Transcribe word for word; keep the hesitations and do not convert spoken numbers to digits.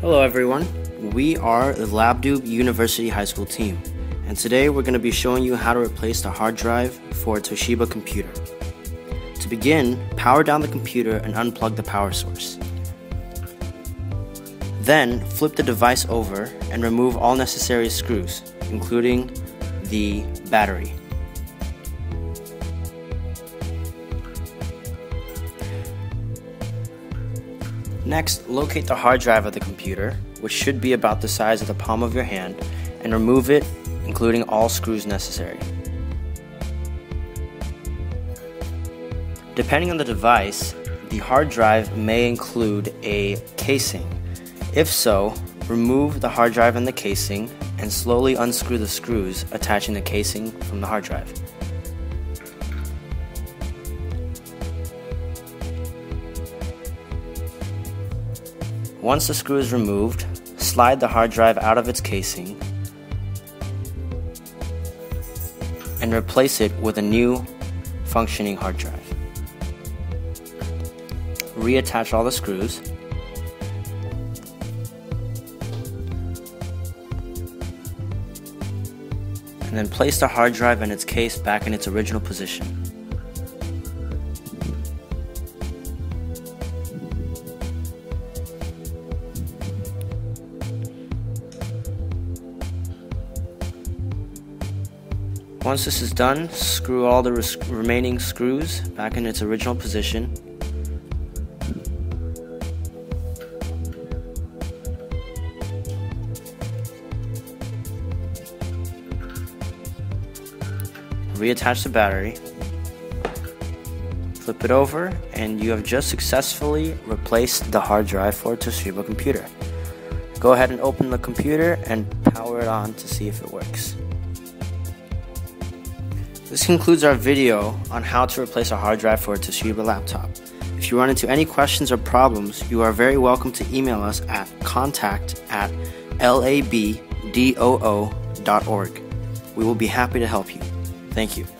Hello everyone, we are the Labdube University High School team, and today we're going to be showing you how to replace the hard drive for a Toshiba computer. To begin, power down the computer and unplug the power source. Then, flip the device over and remove all necessary screws, including the battery. Next, locate the hard drive of the computer, which should be about the size of the palm of your hand, and remove it, including all screws necessary. Depending on the device, the hard drive may include a casing. If so, remove the hard drive and the casing, and slowly unscrew the screws attaching the casing from the hard drive. Once the screw is removed, slide the hard drive out of its casing and replace it with a new functioning hard drive. Reattach all the screws and then place the hard drive and its case back in its original position. Once this is done, screw all the res- remaining screws back in its original position. Reattach the battery, flip it over, and you have just successfully replaced the hard drive for a Toshiba computer. Go ahead and open the computer and power it on to see if it works. This concludes our video on how to replace a hard drive for a Toshiba laptop. If you run into any questions or problems, you are very welcome to email us at contact at labdoo dot org. We will be happy to help you. Thank you.